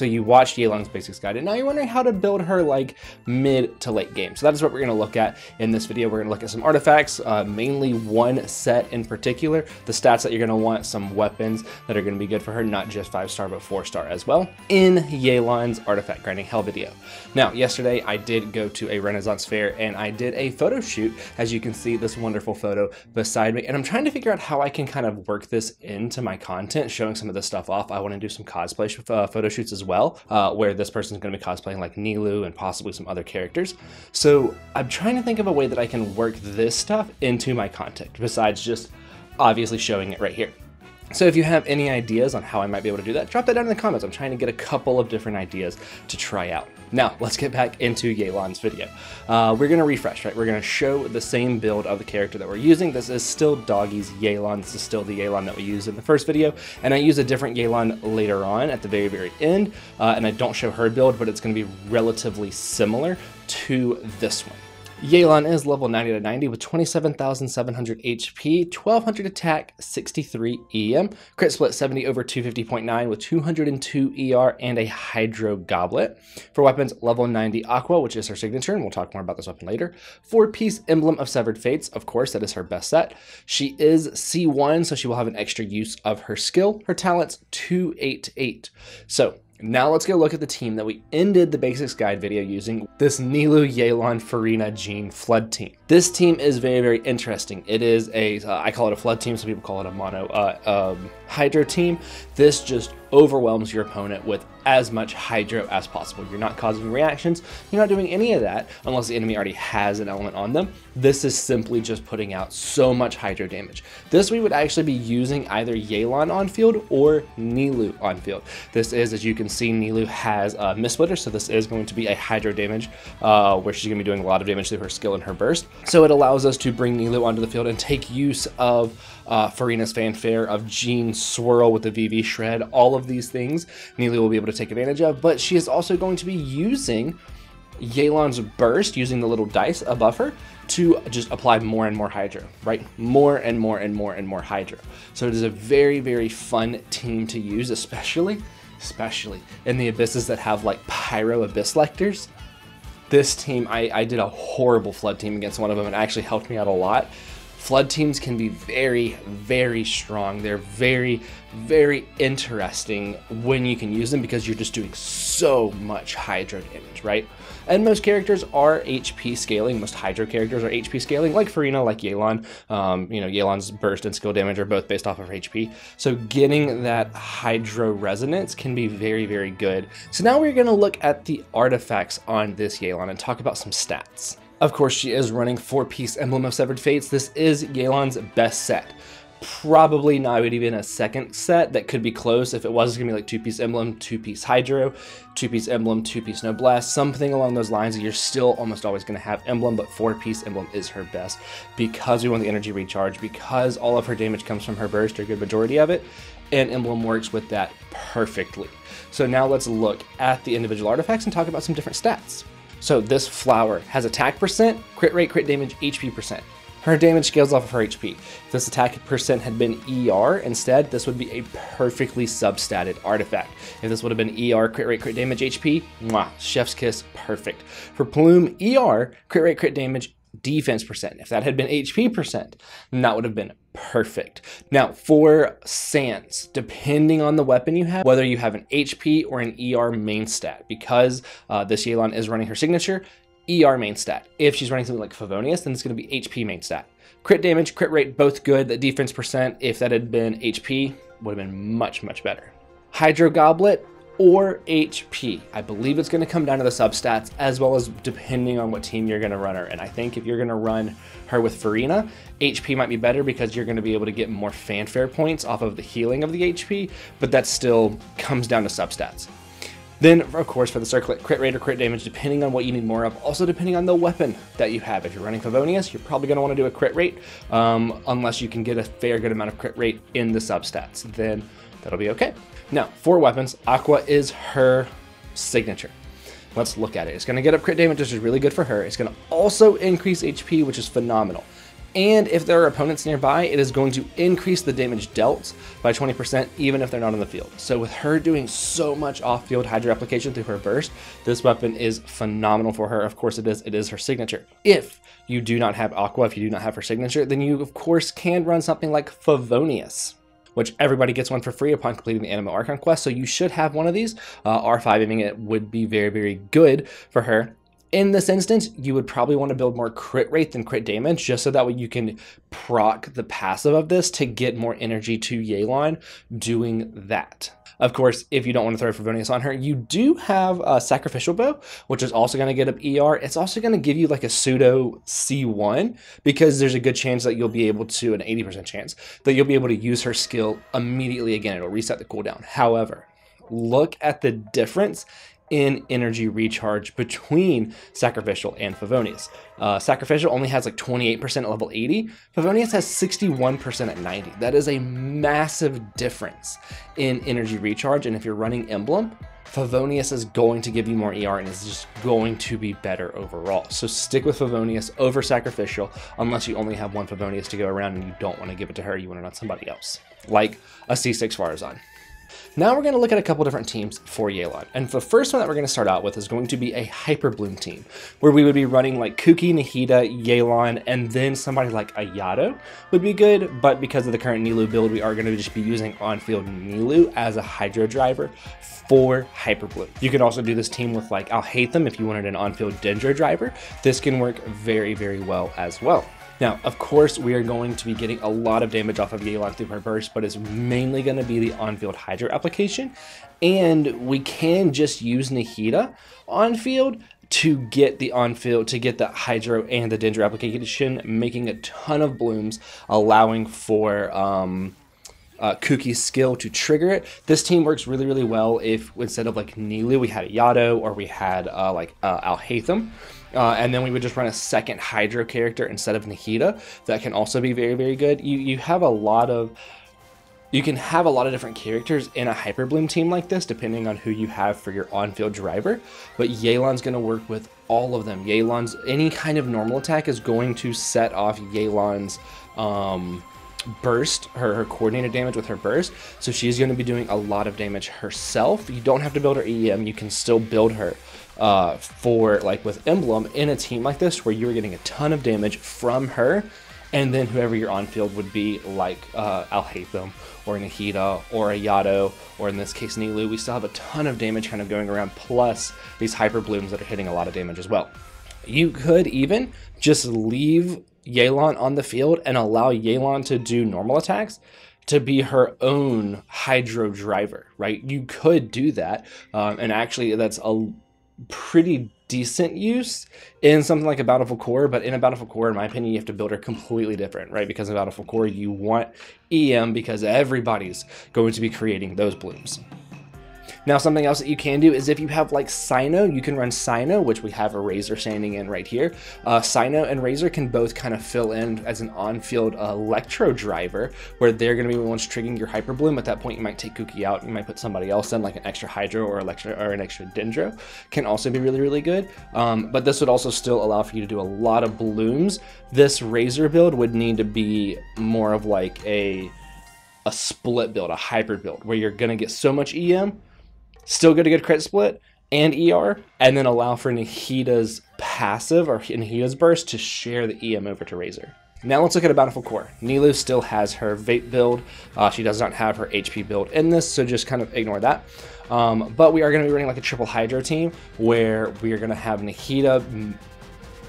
So you watched Yelan's Basics Guide, and now you're wondering how to build her like mid to late game. So that is what we're going to look at in this video. We're going to look at some artifacts, mainly one set in particular, the stats that you're going to want, some weapons that are going to be good for her, not just 5-star, but 4-star as well, in Yelan's Artifact Grinding Hell video. Now, yesterday I did go to a Renaissance fair and I did a photo shoot, as you can see this wonderful photo beside me, and I'm trying to figure out how I can kind of work this into my content, showing some of this stuff off. I want to do some cosplay photo shoots as well, where this person's going to be cosplaying like Nilou and possibly some other characters. So I'm trying to think of a way that I can work this stuff into my content, besides just obviously showing it right here. So if you have any ideas on how I might be able to do that, drop that down in the comments. I'm trying to get a couple of different ideas to try out. Now, let's get back into Yelan's video. We're going to refresh, right? We're going to show the same build of the character that we're using. This is still Doggy's Yelan. This is still the Yelan that we used in the first video. And I use a different Yelan later on at the very, very end. And I don't show her build, but it's going to be relatively similar to this one. Yelan is level 90 to 90 with 27,700 HP, 1,200 attack, 63 EM, crit split 70 over 250.9 with 202 ER and a Hydro Goblet. For weapons, level 90 Aqua, which is her signature, and we'll talk more about this weapon later. 4-piece Emblem of Severed Fates, of course, that is her best set. She is C1, so she will have an extra use of her skill. Her talent's 288. So, now let's go look at the team that we ended the Basics Guide video using, this Nilou, Yelan, Furina, Jean Flood team. This team is very, very interesting. It is a, I call it a Flood team, some people call it a Mono Hydro team. This just overwhelms your opponent with as much Hydro as possible. You're not causing reactions, you're not doing any of that unless the enemy already has an element on them. This is simply just putting out so much Hydro damage. This we would actually be using either Yelan on field or Nilou on field. This is, as you can see, Nilou has a Mistsplitter, so this is going to be a Hydro damage where she's going to be doing a lot of damage through her skill and her burst. So it allows us to bring Nilou onto the field and take use of Furina's Fanfare, of Jean's Swirl with the VV Shred. All of these things Nilou will be able to take advantage of, but she is also going to be using Yelan's Burst, using the little dice above her, to just apply more and more Hydro, right? More and more and more and more Hydro. So it is a very, very fun team to use, especially in the abysses that have like Pyro Abyss Lectors. This team, I did a horrible Flood team against one of them and actually helped me out a lot. Flood teams can be very, very strong. They're very, very interesting when you can use them because you're just doing so much Hydro damage, right? And most characters are HP scaling. Most Hydro characters are HP scaling, like Furina, like Yelan. You know, Yelan's burst and skill damage are both based off of HP. So getting that Hydro resonance can be very, very good. So now we're gonna look at the artifacts on this Yelan and talk about some stats. Of course, she is running 4-piece Emblem of Severed Fates. This is Yelan's best set. Probably not even a second set that could be close. If it was, it's going to be like 2-piece Emblem, 2-piece Hydro, 2-piece Emblem, 2-piece No Blast, something along those lines. You're still almost always going to have Emblem, but 4-piece Emblem is her best because we want the energy recharge, because all of her damage comes from her burst, or a good majority of it, and Emblem works with that perfectly. So now let's look at the individual artifacts and talk about some different stats. So this flower has attack percent, crit rate, crit damage, HP percent. Her damage scales off of her HP. If this attack percent had been ER instead, this would be a perfectly substatted artifact. If this would have been ER, crit rate, crit damage, HP, mwah, chef's kiss, perfect. For Plume, ER, crit rate, crit damage, defense percent. If that had been HP percent, that would have been perfect. Now for Sans, depending on the weapon you have, whether you have an HP or an ER main stat, because this Yelan is running her signature, ER main stat. If she's running something like Favonius, then it's going to be HP main stat. Crit damage, crit rate, both good. The defense percent, if that had been HP, would have been much, much better. Hydro Goblet or HP. I believe it's going to come down to the substats, as well as depending on what team you're going to run her. And I think if you're going to run her with Furina, HP might be better because you're going to be able to get more fanfare points off of the healing of the HP, but that still comes down to substats. Then, of course, for the circlet, crit rate or crit damage, depending on what you need more of, also depending on the weapon that you have. If you're running Favonius, you're probably going to want to do a crit rate, unless you can get a fair good amount of crit rate in the substats. Then that'll be okay. Now, for weapons, Aqua is her signature. Let's look at it. It's going to get up crit damage, which is really good for her. It's going to also increase HP, which is phenomenal. And if there are opponents nearby, it is going to increase the damage dealt by 20% even if they're not on the field. So with her doing so much off-field Hydro application through her burst, this weapon is phenomenal for her. Of course it is. It is her signature. If you do not have Aqua, if you do not have her signature, then you of course can run something like Favonius, which everybody gets one for free upon completing the Animal Archon quest. So you should have one of these. R5 aiming it would be very, very good for her. In this instance, you would probably want to build more crit rate than crit damage, just so that way you can proc the passive of this to get more energy to Yelan doing that. Of course, if you don't want to throw Favonius on her, you do have a Sacrificial Bow, which is also going to get up ER. It's also going to give you like a pseudo C1, because there's a good chance that you'll be able to, an 80% chance, that you'll be able to use her skill immediately again. It'll reset the cooldown. However, look at the difference in energy recharge between Sacrificial and Favonius. Sacrificial only has like 28% at level 80. Favonius has 61% at 90. That is a massive difference in energy recharge. And if you're running Emblem, Favonius is going to give you more ER and is just going to be better overall. So stick with Favonius over Sacrificial, unless you only have one Favonius to go around and you don't want to give it to her, you want to run somebody else, like a C6 Farazan. Now we're going to look at a couple different teams for Yelan, and the first one that we're going to start out with is going to be a Hyper Bloom team, where we would be running like Kuki, Nahida, Yelan, and then somebody like Ayato would be good, but because of the current Nilou build, we are going to just be using on-field Nilou as a Hydro driver for Hyper Bloom. You can also do this team with like Alhaitham if you wanted an on-field Dendro driver. This can work very, very well as well. Now, of course, we are going to be getting a lot of damage off of Yelan through her burst, but it's mainly going to be the on-field Hydro application. And we can just use Nahida on-field to get the Hydro and the Dendro application, making a ton of blooms, allowing for Kuki's skill to trigger it. This team works really, really well if instead of like Nilou, we had Ayato or we had Alhaitham. And then we would just run a second Hydro character instead of Nahida. That can also be very, very good. You can have a lot of different characters in a Hyper Bloom team like this, depending on who you have for your on-field driver. But Yelan's going to work with all of them. Yelan's any kind of normal attack is going to set off Yelan's burst, her coordinated damage with her burst, so she's going to be doing a lot of damage herself. You don't have to build her EM, you can still build her for like with Emblem in a team like this where you're getting a ton of damage from her, and then whoever you're on field would be like Alhaitham or Nahida or Ayato, or in this case Nilou. We still have a ton of damage kind of going around, plus these Hyper Blooms that are hitting a lot of damage as well. You could even just leave Yelan on the field and allow Yelan to do normal attacks to be her own Hydro driver, right? You could do that, and actually that's a pretty decent use in something like a Bountiful Core. But in a Bountiful Core, in my opinion, you have to build her completely different, right? Because in a Bountiful Core, you want EM because everybody's going to be creating those blooms. Now, something else that you can do is if you have like Cyno, you can run Cyno, which we have a Razor standing in right here. Cyno and Razor can both kind of fill in as an on-field Electro driver, where they're going to be the ones triggering your Hyper Bloom. At that point, you might take Kuki out, you might put somebody else in, like an extra Hydro or Electro or an extra Dendro. Can also be really, really good. But this would also still allow for you to do a lot of blooms. This Razor build would need to be more of like a split build, a hybrid build, where you're going to get so much EM, still get a good crit split and ER, and then allow for Nahida's passive or Nahida's burst to share the EM over to Razor. Now let's look at a Bountiful Core. Nilou still has her Vape build. She does not have her HP build in this, so just kind of ignore that. But we are going to be running like a triple Hydro team where we are going to have Nahida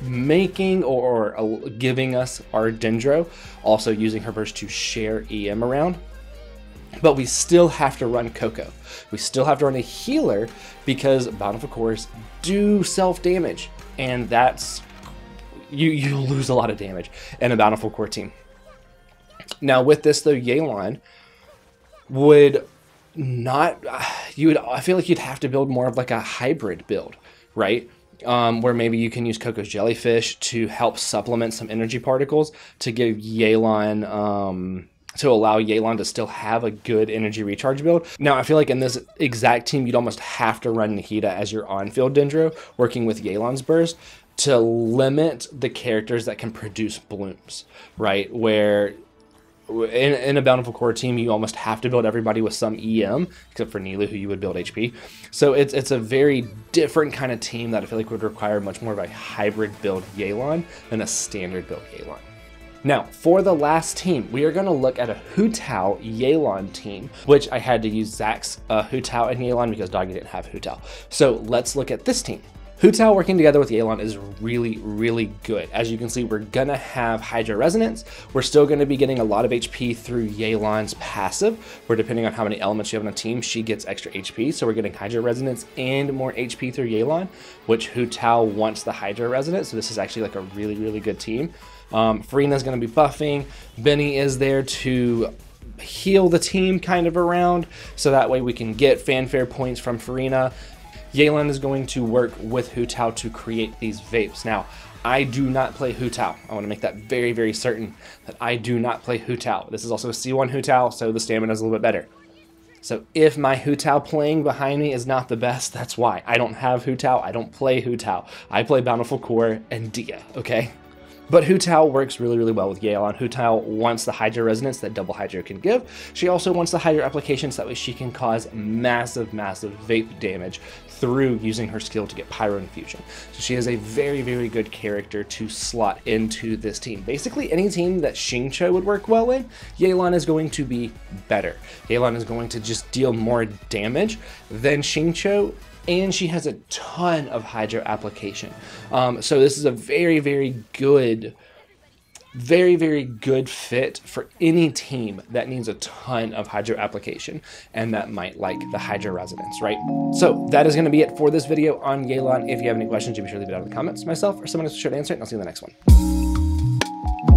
making or giving us our Dendro, also using her burst to share EM around. But we still have to run Coco. We still have to run a healer because Bountiful Cores do self-damage, and that's you lose a lot of damage in a Bountiful Core team. Now with this though, Yelan would not. I feel like you'd have to build more of like a hybrid build, right? Where maybe you can use Coco's Jellyfish to help supplement some energy particles to give Yelan. To allow Yelan to still have a good energy recharge build. Now, I feel like in this exact team, you'd almost have to run Nahida as your on-field Dendro, working with Yelan's burst to limit the characters that can produce blooms, right? Where in a Bountiful Core team, you almost have to build everybody with some EM, except for Nilou, who you would build HP. So it's a very different kind of team that I feel like would require much more of a hybrid build Yelan than a standard build Yelan. Now, for the last team, we are going to look at a Hu Tao Yelan team, which I had to use Zach's Hu Tao and Yelan because Doggy didn't have Hu Tao. So let's look at this team. Hu Tao working together with Yelan is really, really good. As you can see, we're going to have Hydro Resonance. We're still going to be getting a lot of HP through Yelan's passive, where depending on how many elements you have on a team, she gets extra HP. So we're getting Hydro Resonance and more HP through Yelan, which Hu Tao wants the Hydro Resonance. So this is actually like a really, really good team. Furina is going to be buffing. Benny is there to heal the team kind of around, so that way we can get fanfare points from Furina. Yelan is going to work with Hu Tao to create these vapes. Now, I do not play Hu Tao. I want to make that very, very certain that I do not play Hu Tao. This is also a C1 Hu Tao, so the stamina is a little bit better. So if my Hu Tao playing behind me is not the best, that's why. I don't have Hu Tao. I don't play Hu Tao. I play Bountiful Core and Dia, okay? But Hu Tao works really, really well with Yelan. Hu Tao wants the Hydro Resonance that double Hydro can give. She also wants the Hydro applications, that way she can cause massive, massive vape damage through using her skill to get Pyro Infusion. So she is a very, very good character to slot into this team. Basically, any team that Xingqiu would work well in, Yelan is going to be better. Yelan is going to just deal more damage than Xingqiu, and she has a ton of Hydro application. So this is a very, very good fit for any team that needs a ton of Hydro application and that might like the Hydro Resonance, right? So that is going to be it for this video on Yelan. If you have any questions, you be sure to leave it down in the comments. Myself or someone else should answer it, and I'll see you in the next one.